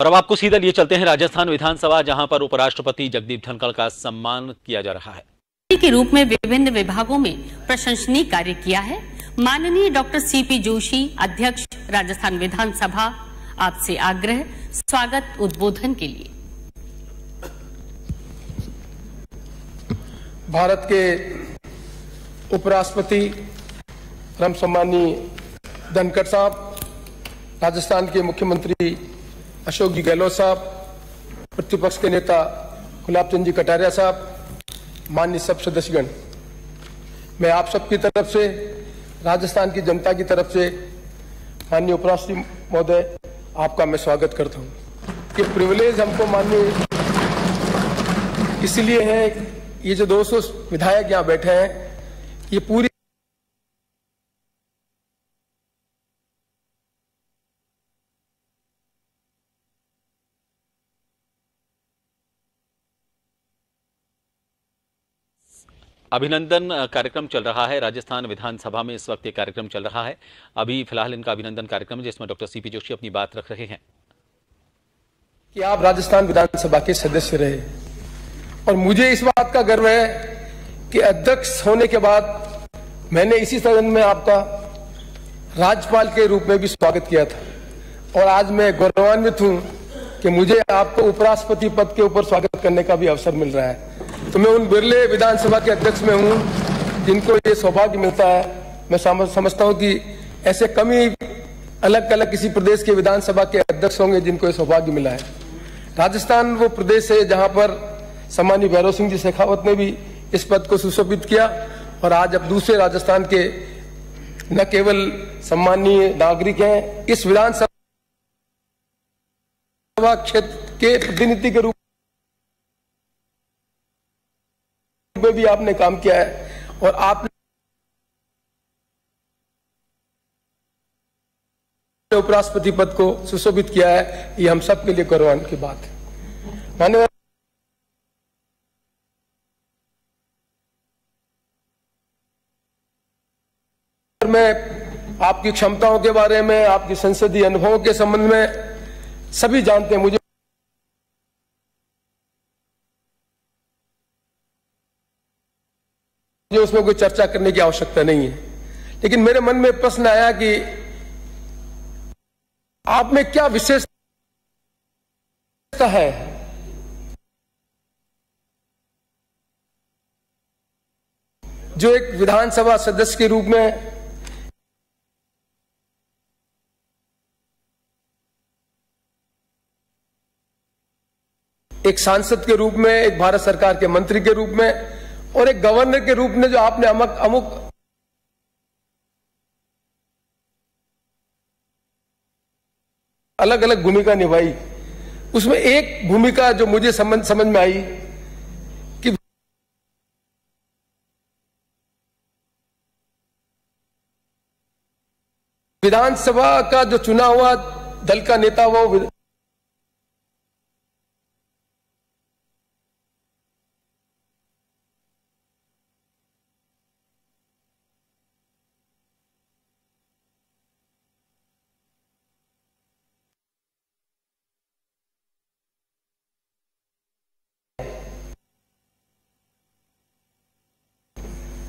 और अब आपको सीधा लिए चलते हैं राजस्थान विधानसभा, जहां पर उपराष्ट्रपति जगदीप धनखड़ का सम्मान किया जा रहा है। के रूप में विभिन्न विभागों में प्रशंसनीय कार्य किया है। माननीय डॉक्टर सीपी जोशी अध्यक्ष राजस्थान विधानसभा, आपसे आग्रह स्वागत उद्बोधन के लिए। भारत के उपराष्ट्रपति परम सम्माननीय धनखड़ साहब, राजस्थान के मुख्यमंत्री अशोक जी गहलोत साहब, प्रतिपक्ष के नेता गुलाब चंद जी कटारिया साहब, माननीय सब सदस्यगण, मैं आप सबकी तरफ से, राजस्थान की जनता की तरफ से माननीय उपराष्ट्रपति महोदय आपका मैं स्वागत करता हूं। कि प्रिविलेज हमको माननीय इसलिए है, ये जो 200 विधायक यहाँ बैठे हैं, ये पूरी अभिनंदन कार्यक्रम चल रहा है। राजस्थान विधानसभा में इस वक्त ये कार्यक्रम चल रहा है। अभी फिलहाल इनका अभिनंदन कार्यक्रम है, जिसमें डॉक्टर सीपी जोशी अपनी बात रख रहे हैं कि आप राजस्थान विधानसभा के सदस्य रहे, और मुझे इस बात का गर्व है कि अध्यक्ष होने के बाद मैंने इसी सदन में आपका राज्यपाल के रूप में भी स्वागत किया था, और आज मैं गौरवान्वित हूँ कि मुझे आपको उपराष्ट्रपति पद के ऊपर स्वागत करने का भी अवसर मिल रहा है। तो मैं उन बिरले विधानसभा के अध्यक्ष में हूं जिनको ये सौभाग्य मिलता है। मैं समझता हूं कि ऐसे कम ही अलग किसी प्रदेश के विधानसभा के अध्यक्ष होंगे जिनको ये सौभाग्य मिला है। राजस्थान वो प्रदेश है जहां पर सम्माननीय भैरव सिंह जी शेखावत ने भी इस पद को सुशोभित किया, और आज अब दूसरे राजस्थान के न केवल सम्माननीय नागरिक हैं, इस विधानसभा क्षेत्र के प्रतिनिधि के रूप भी आपने काम किया है, और आपने उपराष्ट्रपति पद को सुशोभित किया है। ये हम सब के लिए गौरवान्वित की बात है। माननीय मैं आपकी क्षमताओं के बारे में, आपकी संसदीय अनुभवों के संबंध में सभी जानते हैं। मुझे उसमें कोई चर्चा करने की आवश्यकता नहीं है, लेकिन मेरे मन में प्रश्न आया कि आप में क्या विशेषता है जो एक विधानसभा सदस्य के रूप में एक सांसद के रूप में, एक भारत सरकार के मंत्री के रूप में और एक गवर्नर के रूप में जो आपने अमुक अलग अलग भूमिका निभाई, उसमें एक भूमिका जो मुझे समझ में आई कि विधानसभा का जो चुना हुआ दल का नेता वो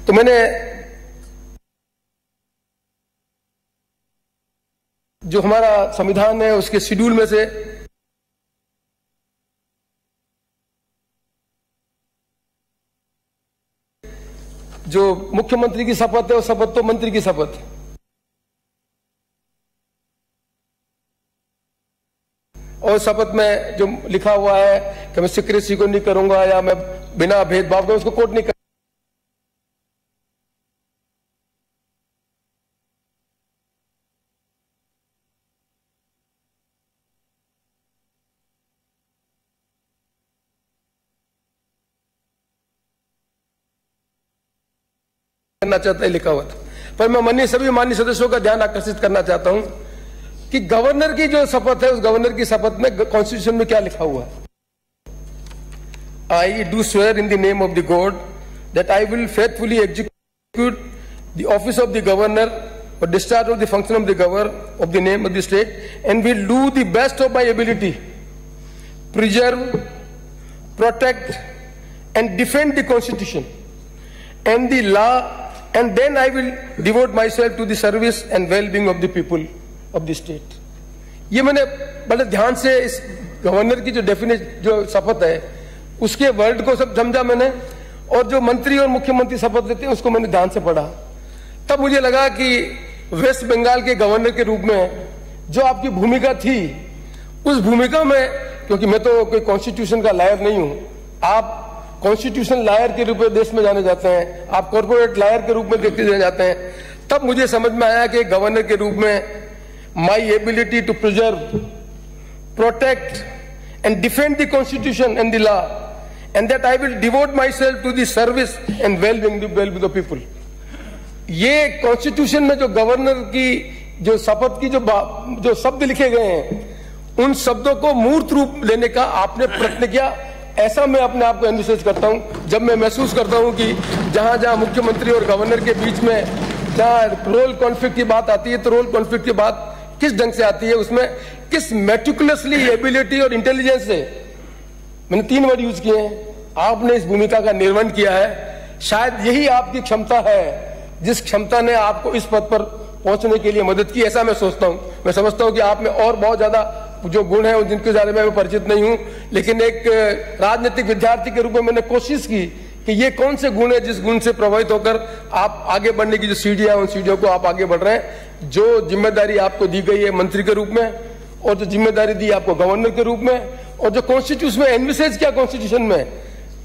तो मैंने जो हमारा संविधान है उसके शेड्यूल में से जो मुख्यमंत्री की शपथ है वो शपथ तो मंत्री की शपथ है, और शपथ में जो लिखा हुआ है कि मैं सिक्रेसी को नहीं करूंगा या मैं बिना भेदभाव के उसको कोट नहीं करूंगा। करना चाहता है लिखा हुआ था, पर मैं सभी माननीय सदस्यों का ध्यान आकर्षित करना चाहता हूं कि गवर्नर की जो शपथ है उस गवर्नर की शपथ में कॉन्स्टिट्यूशन में क्या लिखा हुआ है। I do swear in the name of the God that I will faithfully execute the office of the governor और discharge of the function of the name of the state and will do the best of my ability. preserve, protect and defend the Constitution and the law, and then I will devote myself to the service and well-being of the people of the state. ये मैंने बड़े ध्यान से इस governor की जो definition, जो शपथ है, उसके वर्ड को सब समझा मैंने, और जो मंत्री और मुख्यमंत्री शपथ लेते हैं उसको मैंने ध्यान से पढ़ा। तब मुझे लगा कि वेस्ट बंगाल के गवर्नर के रूप में जो आपकी भूमिका थी, उस भूमिका में, क्योंकि मैं तो कोई कॉन्स्टिट्यूशन का लायर नहीं हूं, आप कॉन्स्टिट्यूशन लायर के रूप में देश में जाने जाते हैं, आप कॉर्पोरेट लायर के रूप में देखते जाने जाते हैं। तब मुझे समझ में आया कि गवर्नर के रूप में my ability to preserve, protect and defend the Constitution and the law, and that I will devote myself to the service and well-being of the people. ये कॉन्स्टिट्यूशन में जो गवर्नर की जो शपथ की जो शब्द लिखे गए हैं, उन शब्दों को मूर्त रूप लेने का आपने प्रयत्न किया, ऐसा मैं अपने आप को अनुशंसा करता हूं। जब मैं महसूस करता हूं कि जहां जहां मुख्यमंत्री और गवर्नर के बीच में जहां रोल कॉन्फ्लिक्ट की बात आती है, तो रोल कॉन्फ्लिक्ट की बात किस ढंग से आती है, उसमें किस मेटिकुलसली एबिलिटी और इंटेलिजेंस से, मैंने 3 वर्ड यूज किए हैं, आपने इस भूमिका का निर्वहन किया है। शायद यही आपकी क्षमता है, जिस क्षमता ने आपको इस पद पर पहुंचने के लिए मदद की, ऐसा मैं सोचता हूं। मैं समझता हूं कि आप में और बहुत ज्यादा जो गुण है, जिनके बारे में मैं परिचित नहीं हूं, लेकिन एक राजनीतिक विद्यार्थी के रूप में मैंने कोशिश की कि ये कौन से गुण है जिस गुण से प्रभावित होकर आप आगे बढ़ने की जो सीढ़ियां हैं, उन सीढ़ियों को आप आगे बढ़ रहे हैं। जो जिम्मेदारी आपको दी गई है मंत्री के रूप में, और जो जिम्मेदारी दी आपको गवर्नर के रूप में, और जो कॉन्स्टिट्यूशन में एनविसेज किया कॉन्स्टिट्यूशन में,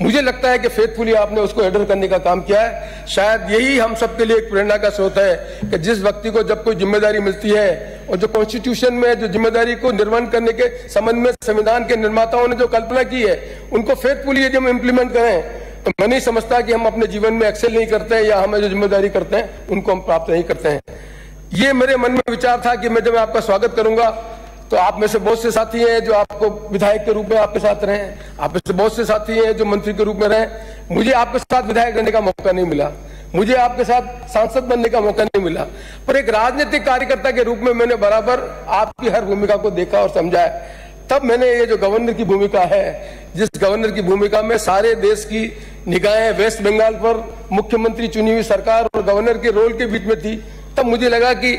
मुझे लगता है कि फेथफुली आपने उसको हैंडल करने का काम किया है। शायद यही हम सबके लिए एक प्रेरणा का स्रोत है कि जिस व्यक्ति को जब कोई जिम्मेदारी मिलती है, और जो कॉन्स्टिट्यूशन में जो जिम्मेदारी को निर्वहन करने के संबंध में संविधान के निर्माताओं ने जो कल्पना की है, उनको फेथफुली जब इम्प्लीमेंट करें, तो मैं नहीं समझता कि हम अपने जीवन में एक्सेल नहीं करते हैं, या हमें जो जिम्मेदारी करते हैं उनको हम प्राप्त नहीं करते हैं। ये मेरे मन में विचार था कि मैं जब आपका स्वागत करूंगा, तो आप में से बहुत से साथी हैं जो आपको विधायक के रूप में आपके साथ रहे, आप में से बहुत से साथी हैं जो मंत्री के रूप में रहे। मुझे आपके साथ विधायक रहने का मौका नहीं मिला, मुझे आपके साथ सांसद बनने का मौका नहीं मिला, पर एक राजनीतिक कार्यकर्ता के रूप में मैंने बराबर आपकी हर भूमिका को देखा और समझा है। तब मैंने ये जो गवर्नर की भूमिका है, जिस गवर्नर की भूमिका में सारे देश की निगाहें वेस्ट बंगाल पर मुख्यमंत्री चुनी हुई सरकार और गवर्नर के रोल के बीच में थी, तब मुझे लगा कि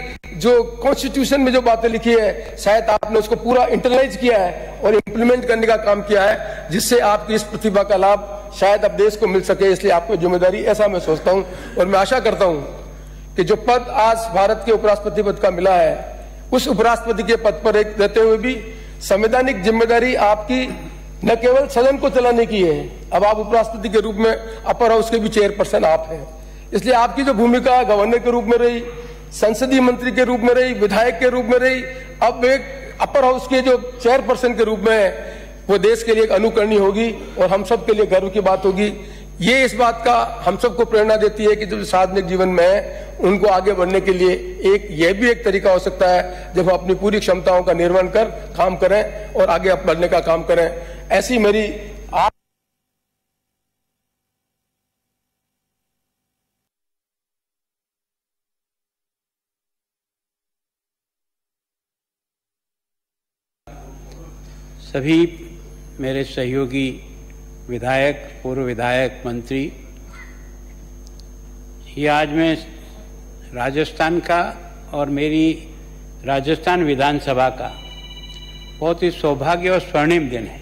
जो कॉन्स्टिट्यूशन में जो बातें लिखी है, शायद आपने उसको पूरा इंटरलाइज किया है और इम्प्लीमेंट करने का काम किया है, जिससे आपकी इस प्रतिभा का लाभ शायद अब देश को मिल सके, इसलिए आपको जिम्मेदारी, ऐसा मैं सोचता हूँ। और मैं आशा करता हूँ कि जो पद आज भारत के उपराष्ट्रपति पद का मिला है, उस उपराष्ट्रपति के पद पर एक रहते हुए भी संवैधानिक जिम्मेदारी आपकी न केवल सदन को चलाने की है, अब आप उपराष्ट्रपति के रूप में अपर हाउस के भी चेयरपर्सन आप हैं, इसलिए आपकी जो भूमिका गवर्नर के रूप में रही, संसदीय मंत्री के रूप में रही, विधायक के रूप में रही, अब एक अपर हाउस के जो चेयरपर्सन के रूप में है, वो देश के लिए एक अनुकरणीय होगी और हम सब के लिए गर्व की बात होगी। ये इस बात का हम सबको प्रेरणा देती है कि जो सार्वजनिक जीवन में है, उनको आगे बढ़ने के लिए एक यह भी एक तरीका हो सकता है, जब हम अपनी पूरी क्षमताओं का निर्वहन कर काम करें और आगे बढ़ने का काम करें। ऐसी मेरी आप सभी मेरे सहयोगी विधायक, पूर्व विधायक, मंत्री, ये आज मैं राजस्थान का और मेरी राजस्थान विधानसभा का बहुत ही सौभाग्य और स्वर्णिम दिन है।